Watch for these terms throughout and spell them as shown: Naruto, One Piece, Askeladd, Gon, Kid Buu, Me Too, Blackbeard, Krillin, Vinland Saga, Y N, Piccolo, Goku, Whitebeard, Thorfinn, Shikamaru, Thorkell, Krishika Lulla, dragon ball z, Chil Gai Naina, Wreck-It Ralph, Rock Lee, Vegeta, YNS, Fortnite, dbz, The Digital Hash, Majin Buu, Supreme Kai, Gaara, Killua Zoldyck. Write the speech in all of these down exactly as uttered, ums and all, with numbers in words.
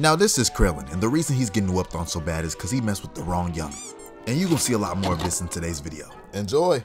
Now this is Krillin, and the reason he's getting whooped on so bad is because he messed with the wrong youngin. And you're gonna see a lot more of this in today's video. Enjoy!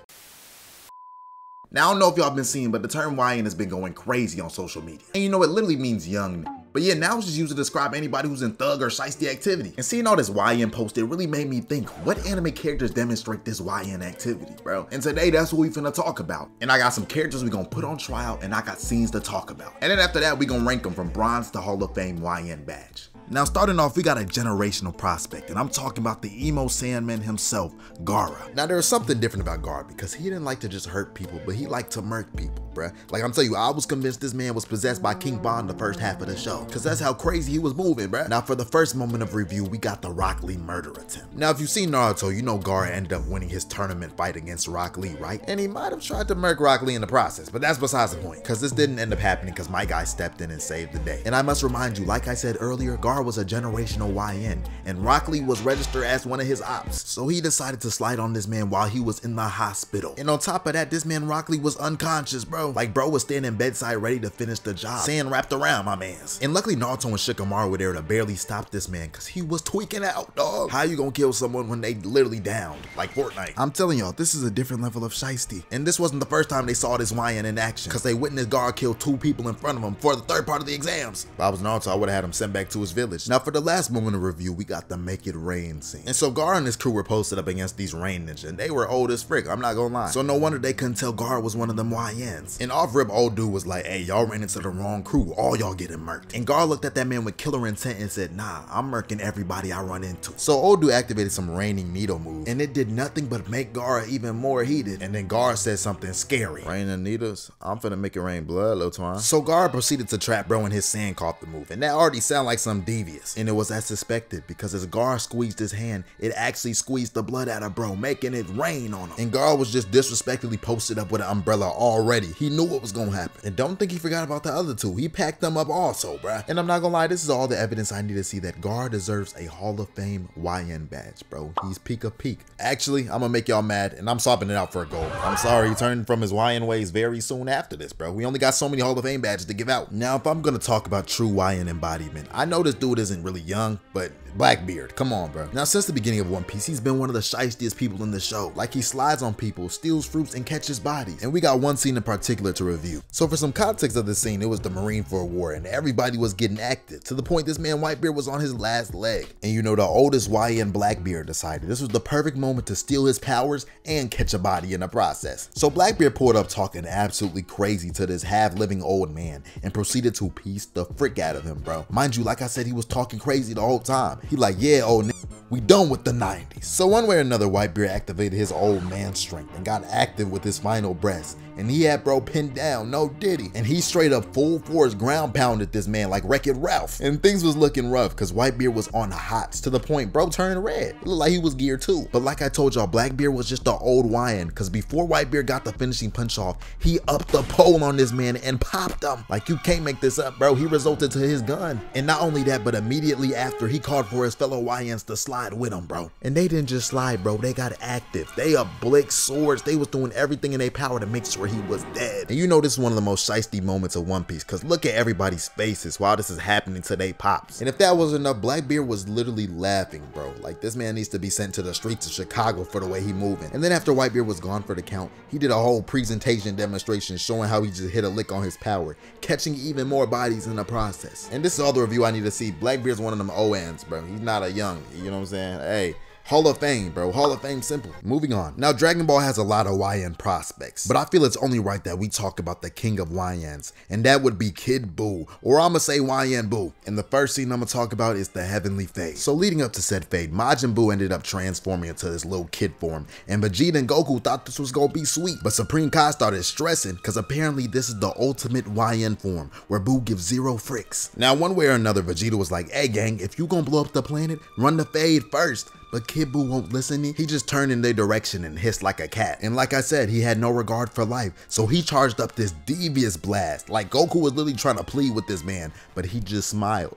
Now I don't know if y'all been seeing, but the term Y N has been going crazy on social media. And you know, it literally means young. But yeah, now it's just used to describe anybody who's in thug or shiesty activity. And seeing all this Y N posted really made me think, what anime characters demonstrate this Y N activity, bro? And today, that's what we finna talk about. And I got some characters we gonna put on trial, and I got scenes to talk about. And then after that, we gonna rank them from bronze to Hall of Fame Y N badge. Now starting off, we got a generational prospect, and I'm talking about the emo Sandman himself, Gaara. Now there's something different about Gaara because he didn't like to just hurt people, but he liked to murk people, bruh. Like I'm telling you, I was convinced this man was possessed by King Bond the first half of the show, cause that's how crazy he was moving, bruh. Now for the first moment of review, we got the Rock Lee murder attempt. Now if you've seen Naruto, you know Gaara ended up winning his tournament fight against Rock Lee, right? And he might have tried to murk Rock Lee in the process, but that's besides the point, cause this didn't end up happening cause my guy stepped in and saved the day. And I must remind you, like I said earlier, Gaara was a generational Y N, and Rock Lee was registered as one of his ops, so he decided to slide on this man while he was in the hospital. And on top of that, this man Rock Lee was unconscious, bro. Like bro was standing bedside ready to finish the job. Sand wrapped around my mans. And luckily Naruto and Shikamaru were there to barely stop this man because he was tweaking out, dog. How you gonna kill someone when they literally downed? Like Fortnite. I'm telling y'all, this is a different level of shiesty. And this wasn't the first time they saw this Y N in action, because they witnessed Gaara kill two people in front of him for the third part of the exams. If I was Naruto, I would have had him sent back to his village. Now for the last moment of review, we got the make it rain scene. And so Gaara and his crew were posted up against these rain ninjas, and they were old as frick, I'm not gonna lie. So no wonder they couldn't tell Gaara was one of them Y Ns. And off rip, old dude was like, hey, y'all ran into the wrong crew, all y'all getting murked. And Gaara looked at that man with killer intent and said, nah, I'm murking everybody I run into. So old dude activated some raining needle move, and it did nothing but make Gaara even more heated. And then Gaara said something scary. Raining needles? I'm finna make it rain blood, Lil Twine. So Gaara proceeded to trap bro in his sand caught the move, and that already sounded like some deep. And it was as suspected, because as Gaara squeezed his hand, it actually squeezed the blood out of bro, making it rain on him. And Gaara was just disrespectfully posted up with an umbrella already. He knew what was gonna happen. And don't think he forgot about the other two. He packed them up also, bruh. And I'm not gonna lie, this is all the evidence I need to see that Gaara deserves a Hall of Fame Y N badge, bro. He's peak of peak. Actually, I'm gonna make y'all mad, and I'm swapping it out for a gold. I'm sorry, he turned from his Y N ways very soon after this, bro. We only got so many Hall of Fame badges to give out. Now, if I'm gonna talk about true Y N embodiment, I know this dude isn't really young, but Blackbeard, come on, bro. Now since the beginning of One Piece, he's been one of the shiestyest people in the show. Like he slides on people, steals fruits, and catches bodies. And we got one scene in particular to review. So for some context of this scene, it was the Marine for a war, and everybody was getting active to the point this man Whitebeard was on his last leg. And you know, the oldest Y N Blackbeard decided this was the perfect moment to steal his powers and catch a body in the process. So Blackbeard pulled up talking absolutely crazy to this half-living old man and proceeded to piece the frick out of him, bro. Mind you, like I said, he was talking crazy the whole time. He like, yeah, old nigga, we done with the nineties. So one way or another, Whitebeard activated his old man strength and got active with his final breath. And he had bro pinned down, no diddy. And he straight up full force ground pounded this man like Wreck-It Ralph. And things was looking rough because Whitebeard was on the hots to the point bro turned red. It looked like he was geared too. But like I told y'all, Blackbeard was just the old Y N, because before Whitebeard got the finishing punch off, he upped the pole on this man and popped him. Like you can't make this up, bro. He resulted to his gun. And not only that, but immediately after, he called for his fellow Y Ns to slide with him, bro. And they didn't just slide, bro. They got active. They uplicked swords. They was doing everything in their power to make sure he was dead. And you know, this is one of the most shiesty moments of One Piece, because look at everybody's faces while this is happening to they pops. And if that wasn't enough, Blackbeard was literally laughing, bro. Like this man needs to be sent to the streets of Chicago for the way he moving. And then after Whitebeard was gone for the count, he did a whole presentation demonstration showing how he just hit a lick on his power, catching even more bodies in the process. And this is all the review I need to see. Blackbeard's one of them O Ns, bro. He's not a young, you know what I'm saying? Hey, Hall of Fame, bro. Hall of Fame, simple. Moving on. Now, Dragon Ball has a lot of Y N prospects, but I feel it's only right that we talk about the king of Y Ns, and that would be Kid Buu, or I'ma say Y N Buu. And the first scene I'ma talk about is the Heavenly Fade. So leading up to said fade, Majin Buu ended up transforming into this little kid form, and Vegeta and Goku thought this was gonna be sweet, but Supreme Kai started stressing, because apparently this is the ultimate Y N form, where Buu gives zero fricks. Now, one way or another, Vegeta was like, hey gang, if you gonna blow up the planet, run the fade first. but Kid Buu won't listen. He just turned in their direction and hissed like a cat. And like I said, he had no regard for life, so he charged up this devious blast. Like Goku was literally trying to plead with this man, but he just smiled.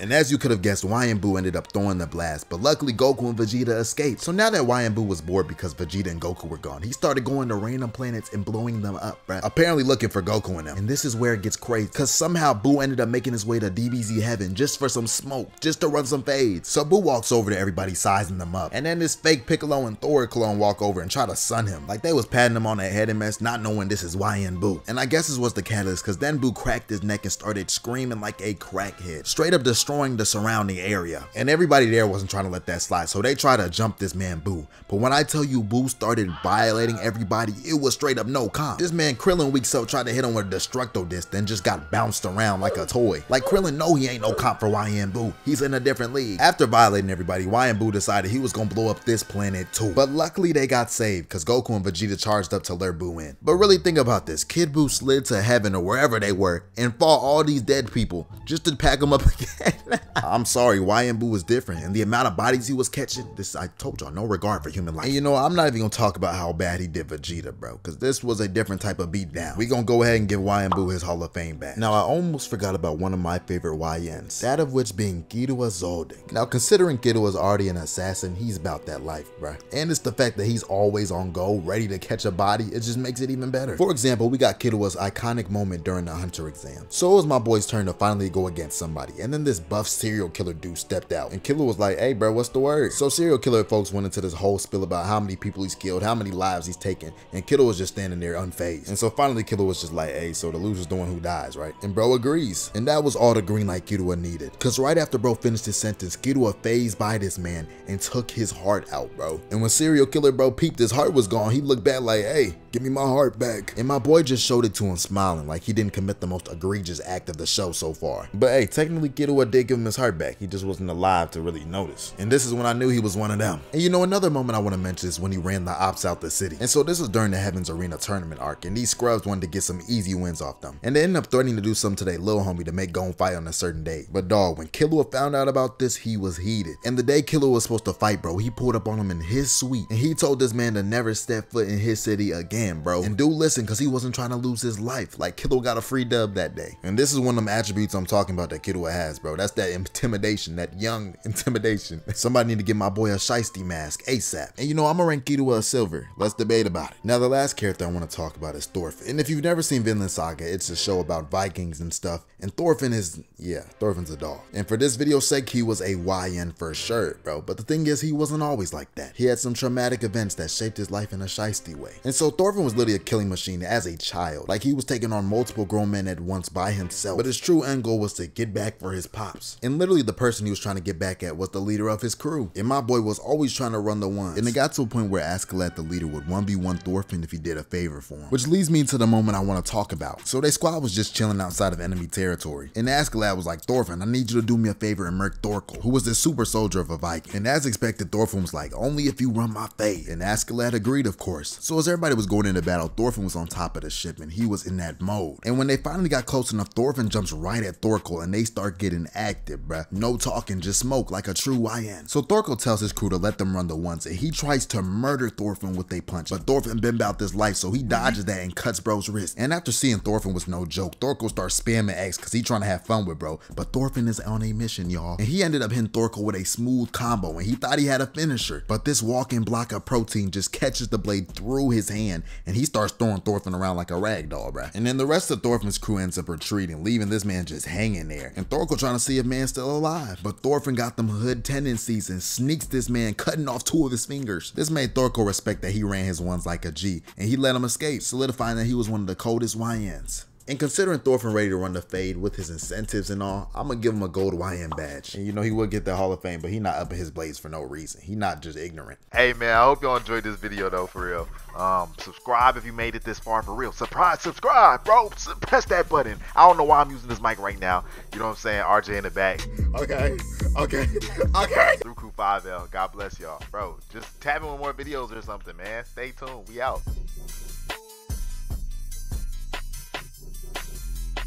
And as you could have guessed, Whitebeard ended up throwing the blast, but luckily Goku and Vegeta escaped. So now that Whitebeard was bored because Vegeta and Goku were gone, he started going to random planets and blowing them up, bruh. Apparently looking for Goku and them. And this is where it gets crazy, because somehow Buu ended up making his way to D B Z heaven just for some smoke, just to run some fades. So Buu walks over to everybody, sizing them up, and then this fake Piccolo and Thor clone walk over and try to sun him. Like they was patting him on the head and mess, not knowing this is Whitebeard. And I guess this was the catalyst, because then Buu cracked his neck and started screaming like a crackhead, straight up destroying the surrounding area. And everybody there wasn't trying to let that slide, so they tried to jump this man Buu. But when I tell you Buu started violating everybody, it was straight up no comp. This man Krillin weeks up tried to hit him with a destructo disc, then just got bounced around like a toy. Like Krillin know he ain't no comp for Whitebeard. He's in a different league. After violating everybody, Whitebeard decided he was gonna blow up this planet too. But luckily they got saved, because Goku and Vegeta charged up to lure Buu in. But really think about this, Kid Buu slid to heaven or wherever they were and fought all these dead people just to pack them up again. I'm sorry, Whitebeard was different, and the amount of bodies he was catching, this, I told y'all, no regard for human life. And you know, I'm not even gonna talk about how bad he did Vegeta, bro, because this was a different type of beatdown. We gonna go ahead and give Whitebeard his Hall of Fame back. Now I almost forgot about one of my favorite Y Ns, that of which being Killua Zoldyck. Now considering Killua's already an assassin, he's about that life, bro. And it's the fact that he's always on go, ready to catch a body, it just makes it even better. For example, we got Killua's iconic moment during the Hunter exam. So it was my boy's turn to finally go against somebody, and then this buff serial killer dude stepped out, and Killua was like, hey bro, what's the word? So serial killer folks went into this whole spiel about how many people he's killed, how many lives he's taken, and Killua was just standing there unfazed. And so finally Killua was just like, hey, so the loser's the one who dies, right? And bro agrees. And that was all the green light Killua needed, because right after bro finished his sentence, Killua phased by this man and took his heart out, bro. And when serial killer bro peeped his heart was gone, he looked back like, hey, give me my heart back. And my boy just showed it to him smiling, like he didn't commit the most egregious act of the show so far. But hey, technically Killua did give him his heart back, he just wasn't alive to really notice. And this is when I knew he was one of them. And you know, another moment I want to mention is when he ran the ops out the city. And so this was during the Heaven's Arena tournament arc, and these scrubs wanted to get some easy wins off them, and they ended up threatening to do something to their little homie to make Gon fight on a certain day. But dog, when Killua found out about this, he was heated. And the day Killua was supposed to fight, bro, he pulled up on him in his suite, and he told this man to never step foot in his city again, bro. And do listen, because he wasn't trying to lose his life. Like Killua got a free dub that day. And this is one of them attributes I'm talking about that Killua has, bro. That's that intimidation, that young intimidation. Somebody need to give my boy a shiesty mask ASAP. And you know, I'm gonna rank Killua a silver. Let's debate about it. Now the last character I want to talk about is Thorfinn. And if you've never seen Vinland Saga, it's a show about Vikings and stuff. And Thorfinn is, yeah, Thorfinn's a dog. And for this video's sake, he was a Y N for sure, bro. But the thing is, he wasn't always like that. He had some traumatic events that shaped his life in a shiesty way. And so Thorfinn was literally a killing machine as a child. Like he was taking on multiple grown men at once by himself. But his true end goal was to get back for his pops. And literally the person he was trying to get back at was the leader of his crew. And my boy was always trying to run the ones. And it got to a point where Askeladd, the leader, would one v one Thorfinn if he did a favor for him. Which leads me to the moment I want to talk about. So their squad was just chilling outside of enemy territory. And Askeladd was like, Thorfinn, I need you to do me a favor and murk Thorkell, who was the super soldier of a Viking. And as expected, Thorfinn was like, only if you run my fade. And Askeladd agreed, of course. So as everybody was going into battle, Thorfinn was on top of the ship, and he was in that mode. And when they finally got close enough, Thorfinn jumps right at Thorkell, and they start getting active, bruh. No talking, just smoke, like a true Y N. So Thorkell tells his crew to let them run the ones, and he tries to murder Thorfinn with a punch. But Thorfinn been about this life, so he dodges that and cuts bro's wrist. And after seeing Thorfinn was no joke, Thorkell starts spamming X because he trying to have fun with bro. But Thorfinn is on a mission, y'all. And he ended up hitting Thorkell with a smooth combo, and he thought he had a finisher. But this walking block of protein just catches the blade through his hand, and he starts throwing Thorfinn around like a rag doll, bro. And then the rest of Thorfinn's crew ends up retreating, leaving this man just hanging there. And Thorkell trying to see if man's still alive. But Thorfinn got them hood tendencies and sneaks this man, cutting off two of his fingers. This made Thorkell respect that he ran his ones like a G, and he let him escape, solidifying that he was one of the coldest Y Ns. And considering Thorfinn ready to run the fade with his incentives and all, I'm gonna give him a gold Y N badge. And you know, he will get the Hall of Fame, but he not up in his blades for no reason. He not just ignorant. Hey man, I hope y'all enjoyed this video though, for real. Um, subscribe if you made it this far, for real. Surprise, subscribe, bro. Press that button. I don't know why I'm using this mic right now. You know what I'm saying? R J in the back. Okay, okay, okay. Through Crew five L, God bless y'all. Bro, just tap in with more videos or something, man. Stay tuned, we out.